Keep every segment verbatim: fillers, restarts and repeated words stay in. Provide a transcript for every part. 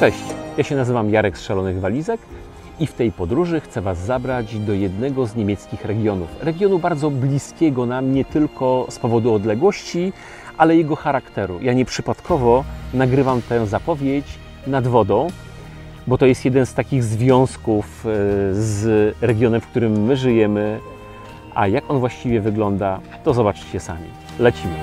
Cześć, ja się nazywam Jarek z Szalonych Walizek i w tej podróży chcę Was zabrać do jednego z niemieckich regionów. Regionu bardzo bliskiego nam nie tylko z powodu odległości, ale jego charakteru. Ja nieprzypadkowo nagrywam tę zapowiedź nad wodą, bo to jest jeden z takich związków z regionem, w którym my żyjemy, a jak on właściwie wygląda, to zobaczcie sami. Lecimy!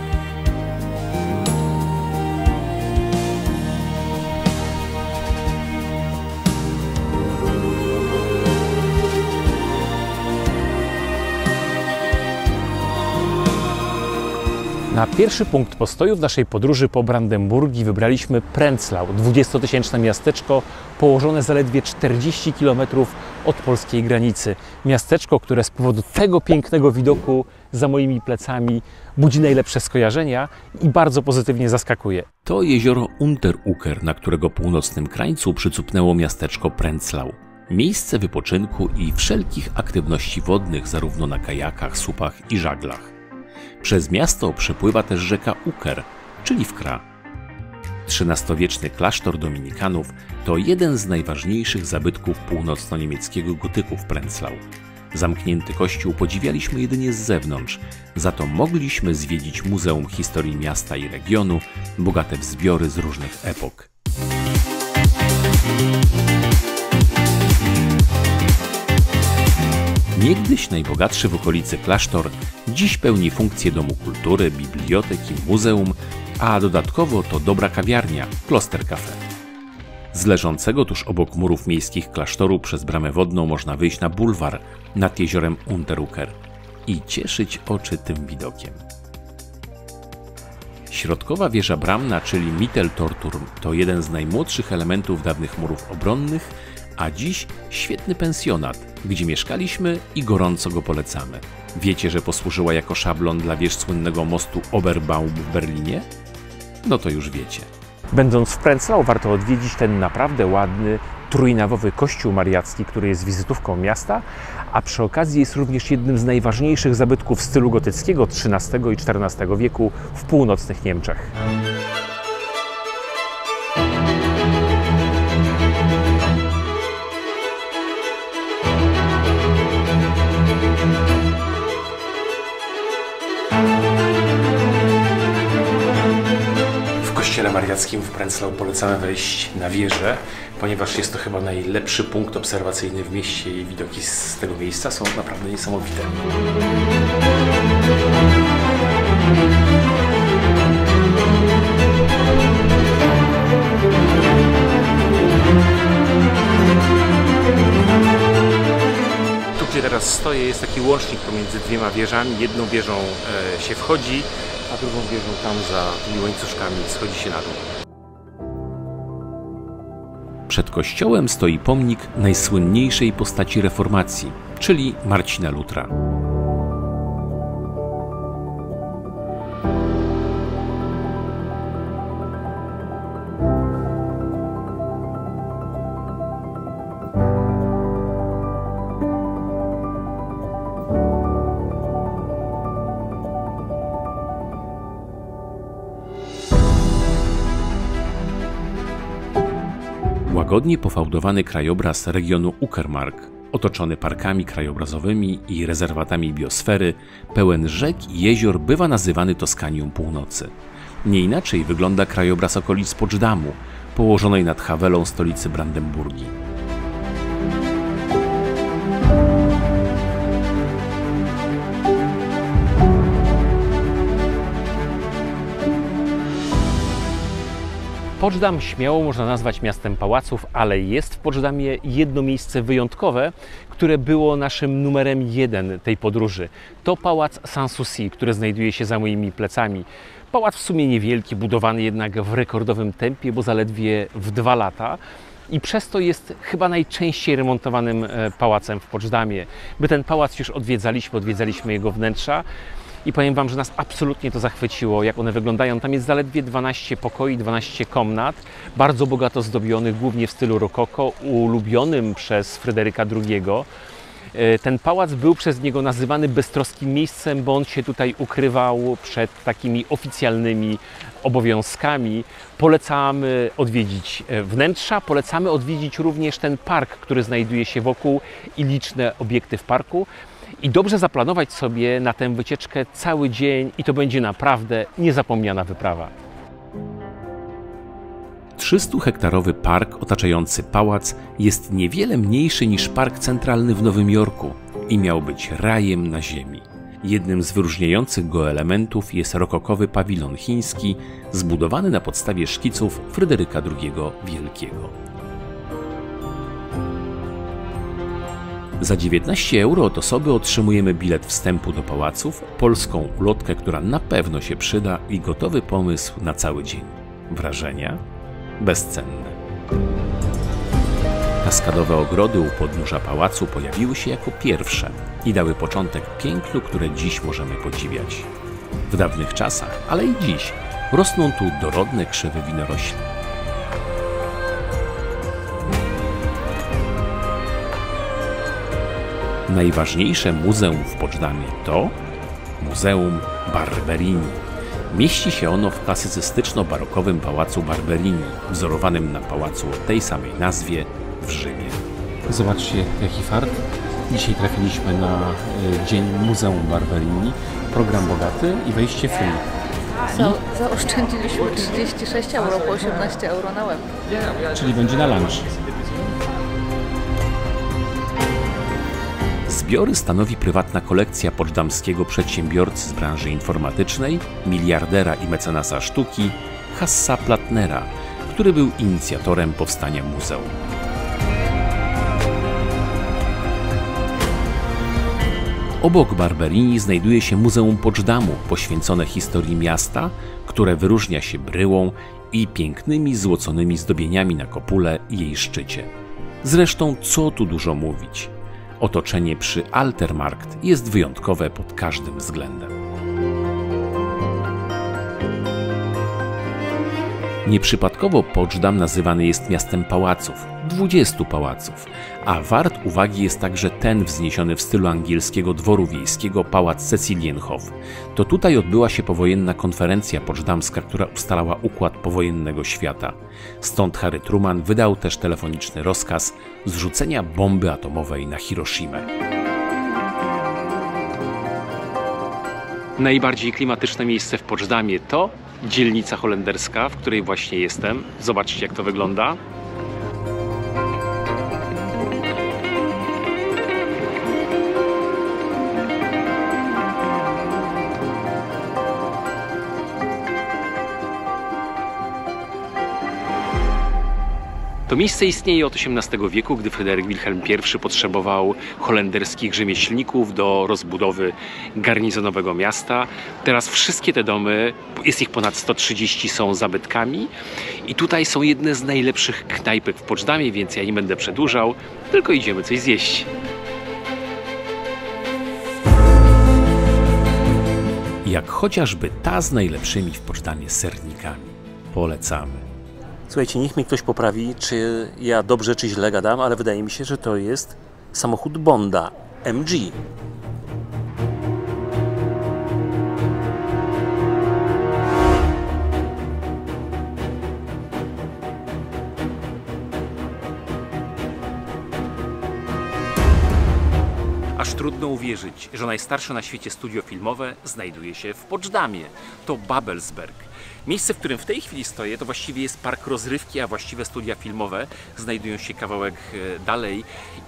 Na pierwszy punkt postoju w naszej podróży po Brandenburgii wybraliśmy Prenzlau, dwudziestotysięczne miasteczko położone zaledwie czterdzieści kilometrów od polskiej granicy. Miasteczko, które z powodu tego pięknego widoku za moimi plecami budzi najlepsze skojarzenia i bardzo pozytywnie zaskakuje. To jezioro Unteruker, na którego północnym krańcu przycupnęło miasteczko Prenzlau. Miejsce wypoczynku i wszelkich aktywności wodnych zarówno na kajakach, supach i żaglach. Przez miasto przepływa też rzeka Uker, czyli Wkra. trzynastowieczny klasztor dominikanów to jeden z najważniejszych zabytków północno-niemieckiego gotyku w Prenzlau. Zamknięty kościół podziwialiśmy jedynie z zewnątrz, za to mogliśmy zwiedzić Muzeum Historii Miasta i Regionu, bogate w zbiory z różnych epok. Niegdyś najbogatszy w okolicy klasztor, dziś pełni funkcję domu kultury, biblioteki, muzeum, a dodatkowo to dobra kawiarnia, Kloster Cafe. Z leżącego tuż obok murów miejskich klasztoru przez bramę wodną można wyjść na bulwar nad jeziorem Unteruker i cieszyć oczy tym widokiem. Środkowa wieża bramna, czyli Mitteltorturm, to jeden z najmłodszych elementów dawnych murów obronnych, a dziś świetny pensjonat, gdzie mieszkaliśmy i gorąco go polecamy. Wiecie, że posłużyła jako szablon dla wież słynnego mostu Oberbaum w Berlinie? No to już wiecie. Będąc w Prenzlau warto odwiedzić ten naprawdę ładny, trójnawowy kościół mariacki, który jest wizytówką miasta, a przy okazji jest również jednym z najważniejszych zabytków stylu gotyckiego trzynastego i czternastego wieku w północnych Niemczech. W kościele mariackim w Prenzlau polecamy wejść na wieżę, ponieważ jest to chyba najlepszy punkt obserwacyjny w mieście i widoki z tego miejsca są naprawdę niesamowite. Tu, gdzie teraz stoję, jest taki łącznik pomiędzy dwiema wieżami. Jedną wieżą e, się wchodzi, a drugą wieżą tam za tymi łańcuszkami schodzi się na dół. Przed kościołem stoi pomnik najsłynniejszej postaci reformacji, czyli Marcina Lutra. Łagodnie pofałdowany krajobraz regionu Uckermark, otoczony parkami krajobrazowymi i rezerwatami biosfery, pełen rzek i jezior, bywa nazywany Toskanią Północy. Nie inaczej wygląda krajobraz okolic Poczdamu, położonej nad Hawelą stolicy Brandenburgii. Poczdam śmiało można nazwać miastem pałaców, ale jest w Poczdamie jedno miejsce wyjątkowe, które było naszym numerem jeden tej podróży. To pałac Sanssouci, który znajduje się za moimi plecami. Pałac w sumie niewielki, budowany jednak w rekordowym tempie, bo zaledwie w dwa lata. i przez to jest chyba najczęściej remontowanym pałacem w Poczdamie. My ten pałac już odwiedzaliśmy, odwiedzaliśmy jego wnętrza i powiem Wam, że nas absolutnie to zachwyciło, jak one wyglądają. Tam jest zaledwie dwanaście pokoi, dwanaście komnat, bardzo bogato zdobionych, głównie w stylu rokoko, ulubionym przez Fryderyka drugiego. Ten pałac był przez niego nazywany beztroskim miejscem, bo on się tutaj ukrywał przed takimi oficjalnymi obowiązkami. Polecamy odwiedzić wnętrza, polecamy odwiedzić również ten park, który znajduje się wokół i liczne obiekty w parku. I dobrze zaplanować sobie na tę wycieczkę cały dzień i to będzie naprawdę niezapomniana wyprawa. trzystuhektarowy park otaczający pałac jest niewiele mniejszy niż park centralny w Nowym Jorku i miał być rajem na ziemi. Jednym z wyróżniających go elementów jest rokokowy pawilon chiński, zbudowany na podstawie szkiców Fryderyka drugiego Wielkiego. Za dziewiętnaście euro od osoby otrzymujemy bilet wstępu do pałaców, polską ulotkę, która na pewno się przyda i gotowy pomysł na cały dzień. Wrażenia? Bezcenne. Kaskadowe ogrody u podnóża pałacu pojawiły się jako pierwsze i dały początek pięknu, które dziś możemy podziwiać. W dawnych czasach, ale i dziś, rosną tu dorodne krzewy winorośli. Najważniejsze muzeum w Poczdamie to Muzeum Barberini. Mieści się ono w klasycystyczno-barokowym pałacu Barberini, wzorowanym na pałacu o tej samej nazwie w Rzymie. Zobaczcie, jaki fart. Dzisiaj trafiliśmy na y, Dzień Muzeum Barberini. Program bogaty i wejście free. So, zaoszczędziliśmy trzydzieści sześć euro po osiemnaście euro na łeb. Czyli będzie na lunch. Zbiory stanowi prywatna kolekcja poczdamskiego przedsiębiorcy z branży informatycznej, miliardera i mecenasa sztuki Hassa Plattnera, który był inicjatorem powstania muzeum. Obok Barberini znajduje się Muzeum Poczdamu, poświęcone historii miasta, które wyróżnia się bryłą i pięknymi złoconymi zdobieniami na kopule i jej szczycie. Zresztą co tu dużo mówić. Otoczenie przy Altermarkt jest wyjątkowe pod każdym względem. Nieprzypadkowo Poczdam nazywany jest miastem pałaców, dwudziestu pałaców, a wart uwagi jest także ten wzniesiony w stylu angielskiego dworu wiejskiego pałac Cecilienhof. To tutaj odbyła się powojenna konferencja poczdamska, która ustalała układ powojennego świata. Stąd Harry Truman wydał też telefoniczny rozkaz zrzucenia bomby atomowej na Hiroshimę. Najbardziej klimatyczne miejsce w Poczdamie to dzielnica holenderska, w której właśnie jestem. Zobaczcie, jak to wygląda. To miejsce istnieje od osiemnastego wieku, gdy Fryderyk Wilhelm I potrzebował holenderskich rzemieślników do rozbudowy garnizonowego miasta. Teraz wszystkie te domy, jest ich ponad sto trzydzieści, są zabytkami i tutaj są jedne z najlepszych knajpek w Poczdamie, więc ja nie będę przedłużał, tylko idziemy coś zjeść. Jak chociażby ta z najlepszymi w Poczdamie sernikami. Polecamy. Słuchajcie, niech mnie ktoś poprawi, czy ja dobrze, czy źle gadam, ale wydaje mi się, że to jest samochód Bonda M G. Aż trudno uwierzyć, że najstarsze na świecie studio filmowe znajduje się w Poczdamie. To Babelsberg. Miejsce, w którym w tej chwili stoję, to właściwie jest park rozrywki, a właściwe studia filmowe znajdują się kawałek dalej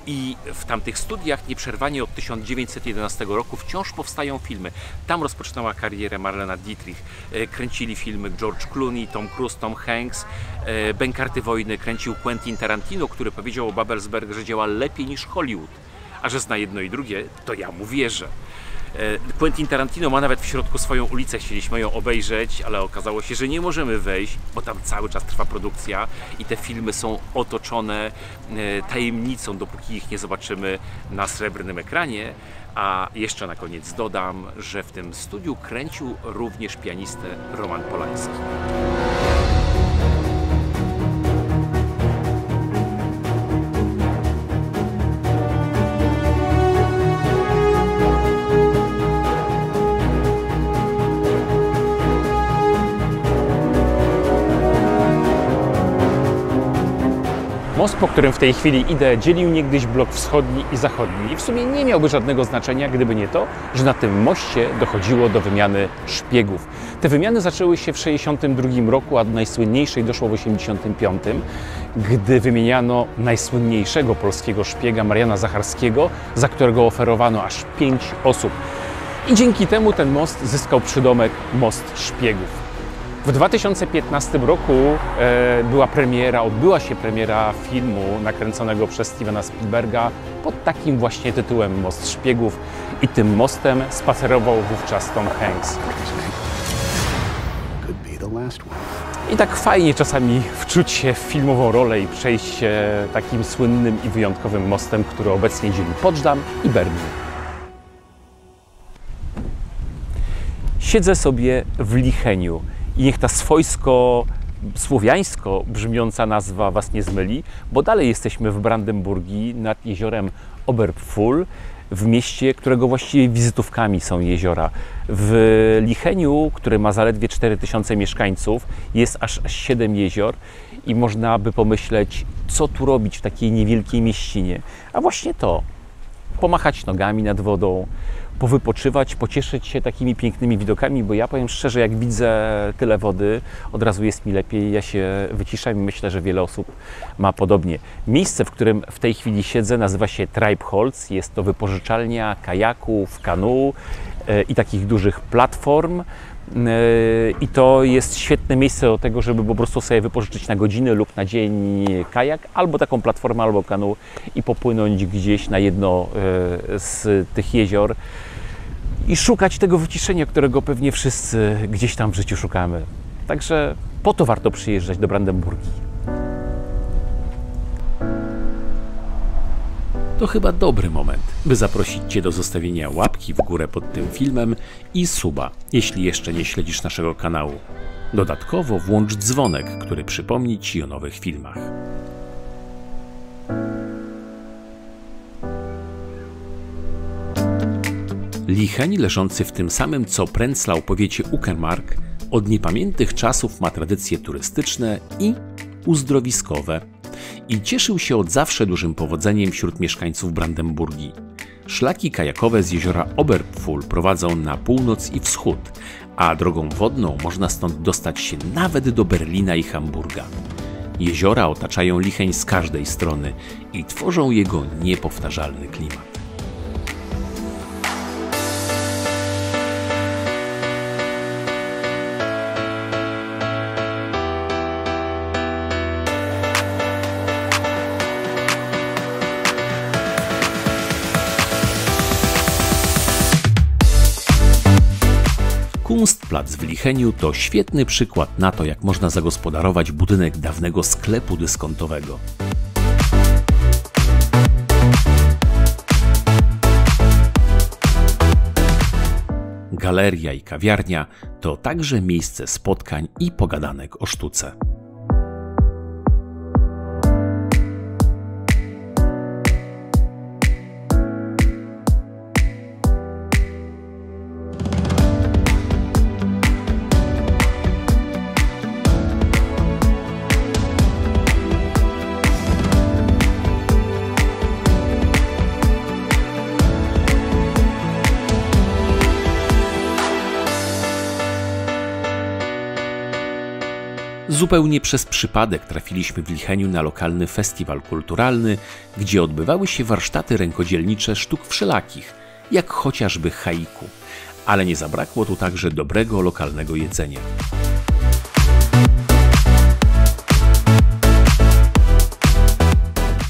i w tamtych studiach nieprzerwanie od tysiąc dziewięćset jedenastego roku wciąż powstają filmy. Tam rozpoczynała karierę Marlena Dietrich. Kręcili filmy George Clooney, Tom Cruise, Tom Hanks. Bękarty Wojny kręcił Quentin Tarantino, który powiedział o Babelsberg, że działa lepiej niż Hollywood. A że zna jedno i drugie, to ja mu wierzę. Quentin Tarantino ma nawet w środku swoją ulicę, chcieliśmy ją obejrzeć, ale okazało się, że nie możemy wejść, bo tam cały czas trwa produkcja i te filmy są otoczone tajemnicą, dopóki ich nie zobaczymy na srebrnym ekranie. A jeszcze na koniec dodam, że w tym studiu kręcił również pianistę Roman Polański. Most, po którym w tej chwili idę, dzielił niegdyś blok wschodni i zachodni i w sumie nie miałby żadnego znaczenia, gdyby nie to, że na tym moście dochodziło do wymiany szpiegów. Te wymiany zaczęły się w tysiąc dziewięćset sześćdziesiątym drugim roku, a do najsłynniejszej doszło w tysiąc dziewięćset osiemdziesiątym piątym, gdy wymieniano najsłynniejszego polskiego szpiega Mariana Zacharskiego, za którego oferowano aż pięć osób. I dzięki temu ten most zyskał przydomek Most Szpiegów. W dwa tysiące piętnastym roku e, była premiera, odbyła się premiera filmu nakręconego przez Stevena Spielberga pod takim właśnie tytułem Most Szpiegów i tym mostem spacerował wówczas Tom Hanks. I tak fajnie czasami wczuć się w filmową rolę i przejść się takim słynnym i wyjątkowym mostem, który obecnie dzieli Poczdam i Berlin. Siedzę sobie w Licheniu. I niech ta swojsko-słowiańsko brzmiąca nazwa was nie zmyli, bo dalej jesteśmy w Brandenburgii nad jeziorem Oberpfuhl, w mieście, którego właściwie wizytówkami są jeziora. W Licheniu, który ma zaledwie cztery tysiące mieszkańców, jest aż siedem jezior i można by pomyśleć, co tu robić w takiej niewielkiej mieścinie. A właśnie to, pomachać nogami nad wodą, powypoczywać, pocieszyć się takimi pięknymi widokami, bo ja powiem szczerze, jak widzę tyle wody, od razu jest mi lepiej, ja się wyciszam i myślę, że wiele osób ma podobnie. Miejsce, w którym w tej chwili siedzę, nazywa się Treibholz, jest to wypożyczalnia kajaków, kanu i takich dużych platform. I to jest świetne miejsce do tego, żeby po prostu sobie wypożyczyć na godzinę lub na dzień kajak, albo taką platformę, albo kanu i popłynąć gdzieś na jedno z tych jezior i szukać tego wyciszenia, którego pewnie wszyscy gdzieś tam w życiu szukamy. Także po to warto przyjeżdżać do Brandenburgii. To chyba dobry moment, by zaprosić Cię do zostawienia łapki w górę pod tym filmem i suba, jeśli jeszcze nie śledzisz naszego kanału. Dodatkowo włącz dzwonek, który przypomni Ci o nowych filmach. Licheń, leżący w tym samym co Prenzlau powiecie Uckermark, od niepamiętnych czasów ma tradycje turystyczne i uzdrowiskowe. I cieszył się od zawsze dużym powodzeniem wśród mieszkańców Brandenburgii. Szlaki kajakowe z jeziora Oberpfuhl prowadzą na północ i wschód, a drogą wodną można stąd dostać się nawet do Berlina i Hamburga. Jeziora otaczają Licheń z każdej strony i tworzą jego niepowtarzalny klimat. Kunstplatz w Licheniu to świetny przykład na to, jak można zagospodarować budynek dawnego sklepu dyskontowego. Galeria i kawiarnia to także miejsce spotkań i pogadanek o sztuce. Zupełnie przez przypadek trafiliśmy w Licheniu na lokalny festiwal kulturalny, gdzie odbywały się warsztaty rękodzielnicze sztuk wszelakich, jak chociażby haiku. Ale nie zabrakło tu także dobrego lokalnego jedzenia.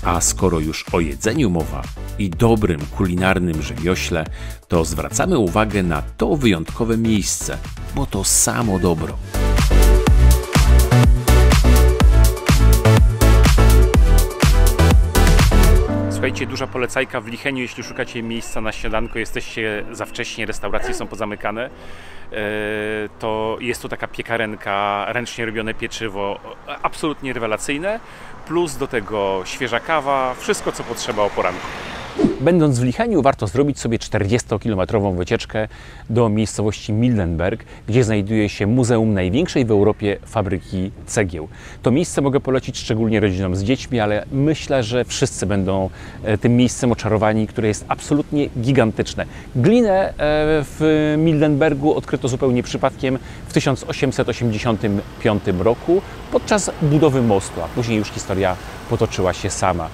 A skoro już o jedzeniu mowa i dobrym kulinarnym rzemiośle, to zwracamy uwagę na to wyjątkowe miejsce, bo to samo dobro. Słuchajcie, duża polecajka w Licheniu, jeśli szukacie miejsca na śniadanko, jesteście za wcześnie, restauracje są pozamykane, to jest tu taka piekarenka, ręcznie robione pieczywo, absolutnie rewelacyjne, plus do tego świeża kawa, wszystko co potrzeba o poranku. Będąc w Licheniu warto zrobić sobie czterdziestokilometrową wycieczkę do miejscowości Mildenberg, gdzie znajduje się muzeum największej w Europie fabryki cegieł. To miejsce mogę polecić szczególnie rodzinom z dziećmi, ale myślę, że wszyscy będą tym miejscem oczarowani, które jest absolutnie gigantyczne. Glinę w Mildenbergu odkryto zupełnie przypadkiem w tysiąc osiemset osiemdziesiątym piątym roku podczas budowy mostu, a później już historia potoczyła się sama.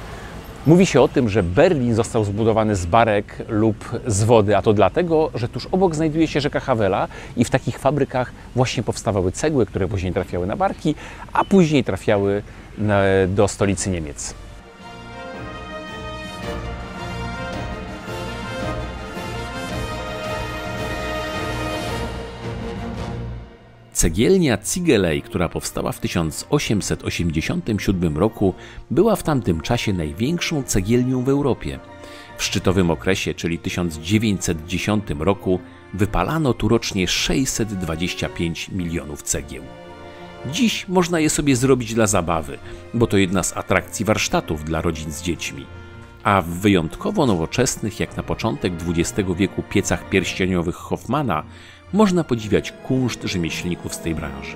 Mówi się o tym, że Berlin został zbudowany z barek lub z wody, a to dlatego, że tuż obok znajduje się rzeka Hawela i w takich fabrykach właśnie powstawały cegły, które później trafiały na barki, a później trafiały do stolicy Niemiec. Cegielnia Ziegelei, która powstała w tysiąc osiemset osiemdziesiątym siódmym roku, była w tamtym czasie największą cegielnią w Europie. W szczytowym okresie, czyli tysiąc dziewięćset dziesiątym roku, wypalano tu rocznie sześćset dwadzieścia pięć milionów cegieł. Dziś można je sobie zrobić dla zabawy, bo to jedna z atrakcji warsztatów dla rodzin z dziećmi. A w wyjątkowo nowoczesnych, jak na początek dwudziestego wieku, piecach pierścieniowych Hoffmana można podziwiać kunszt rzemieślników z tej branży.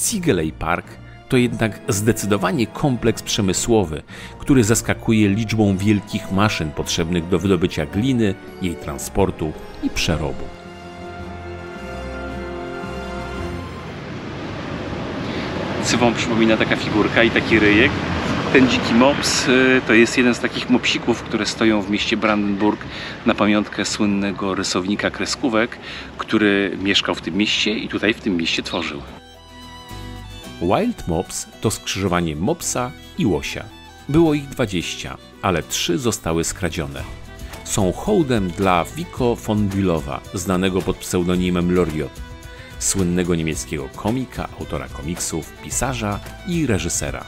Ziegelei Park to jednak zdecydowanie kompleks przemysłowy, który zaskakuje liczbą wielkich maszyn potrzebnych do wydobycia gliny, jej transportu i przerobu. Cywą przypomina taka figurka i taki ryjek. Ten dziki mops to jest jeden z takich mopsików, które stoją w mieście Brandenburg na pamiątkę słynnego rysownika kreskówek, który mieszkał w tym mieście i tutaj w tym mieście tworzył. Wild mops to skrzyżowanie mopsa i łosia. Było ich dwadzieścia, ale trzy zostały skradzione. Są hołdem dla Vico von Bülowa, znanego pod pseudonimem Loriot, słynnego niemieckiego komika, autora komiksów, pisarza i reżysera.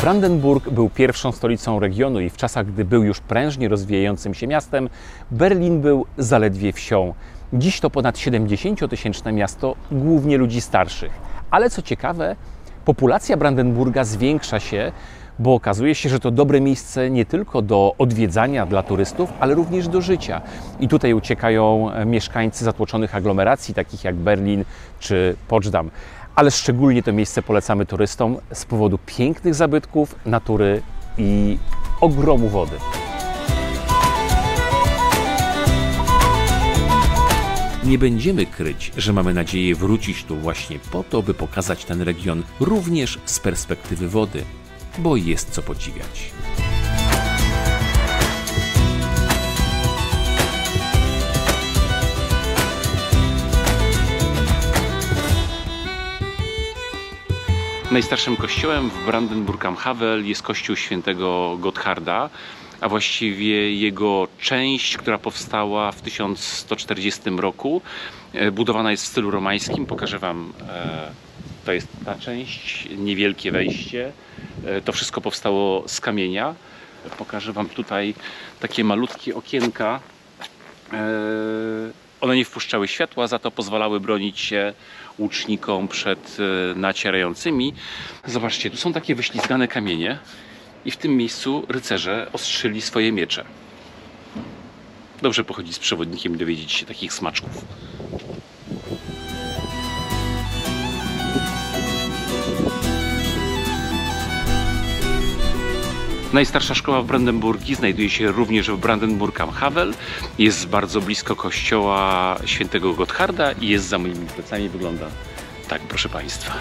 Brandenburg był pierwszą stolicą regionu i w czasach, gdy był już prężnie rozwijającym się miastem, Berlin był zaledwie wsią. Dziś to ponad siedemdziesięciotysięczne miasto, głównie ludzi starszych. Ale co ciekawe, populacja Brandenburga zwiększa się, bo okazuje się, że to dobre miejsce nie tylko do odwiedzania dla turystów, ale również do życia. I tutaj uciekają mieszkańcy zatłoczonych aglomeracji, takich jak Berlin czy Poczdam. Ale szczególnie to miejsce polecamy turystom z powodu pięknych zabytków, natury i ogromu wody. Nie będziemy kryć, że mamy nadzieję wrócić tu właśnie po to, by pokazać ten region również z perspektywy wody, bo jest co podziwiać. Najstarszym kościołem w Brandenburg am Havel jest kościół świętego Gottharda, a właściwie jego część, która powstała w tysiąc sto czterdziestym roku. Budowana jest w stylu romańskim. Pokażę Wam, to jest ta część, niewielkie wejście. To wszystko powstało z kamienia. Pokażę Wam tutaj takie malutkie okienka. One nie wpuszczały światła, za to pozwalały bronić się łucznikom przed nacierającymi. Zobaczcie, tu są takie wyślizgane kamienie i w tym miejscu rycerze ostrzyli swoje miecze. Dobrze pochodzić z przewodnikiem i dowiedzieć się takich smaczków. Najstarsza szkoła w Brandenburgii znajduje się również w Brandenburg am Havel. Jest bardzo blisko kościoła świętego Gottharda i jest za moimi plecami. Wygląda tak, proszę Państwa.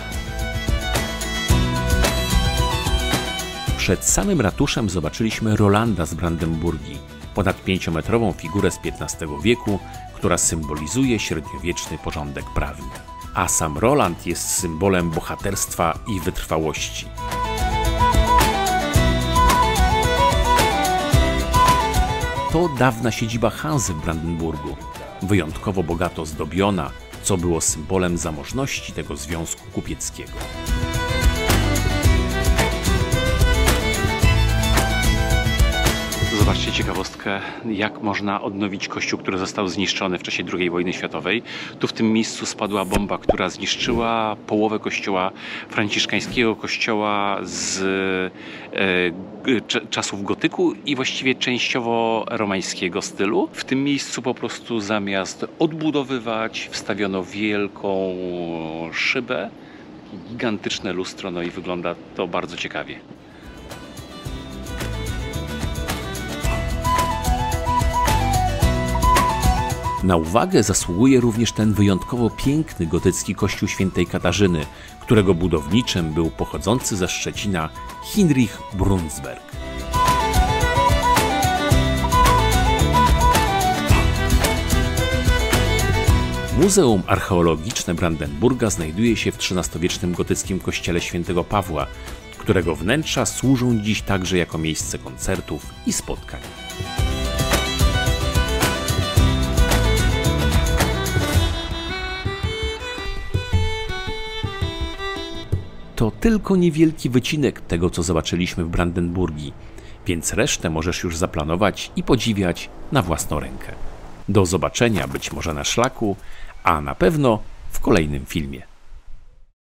Przed samym ratuszem zobaczyliśmy Rolanda z Brandenburgii, ponad pięciometrową figurę z piętnastego wieku, która symbolizuje średniowieczny porządek prawny. a sam Roland jest symbolem bohaterstwa i wytrwałości. To dawna siedziba Hansy w Brandenburgu, wyjątkowo bogato zdobiona, co było symbolem zamożności tego związku kupieckiego. Zobaczcie ciekawostkę, jak można odnowić kościół, który został zniszczony w czasie drugiej wojny światowej. Tu w tym miejscu spadła bomba, która zniszczyła połowę kościoła franciszkańskiego, kościoła z e, czasów gotyku i właściwie częściowo romańskiego stylu. W tym miejscu po prostu zamiast odbudowywać, wstawiono wielką szybę, gigantyczne lustro, no i wygląda to bardzo ciekawie. Na uwagę zasługuje również ten wyjątkowo piękny gotycki kościół Świętej Katarzyny, którego budowniczym był pochodzący ze Szczecina Heinrich Brunsberg. Muzeum Archeologiczne Brandenburga znajduje się w trzynastowiecznym gotyckim kościele Świętego Pawła, którego wnętrza służą dziś także jako miejsce koncertów i spotkań. To tylko niewielki wycinek tego, co zobaczyliśmy w Brandenburgii, więc resztę możesz już zaplanować i podziwiać na własną rękę. Do zobaczenia być może na szlaku, a na pewno w kolejnym filmie.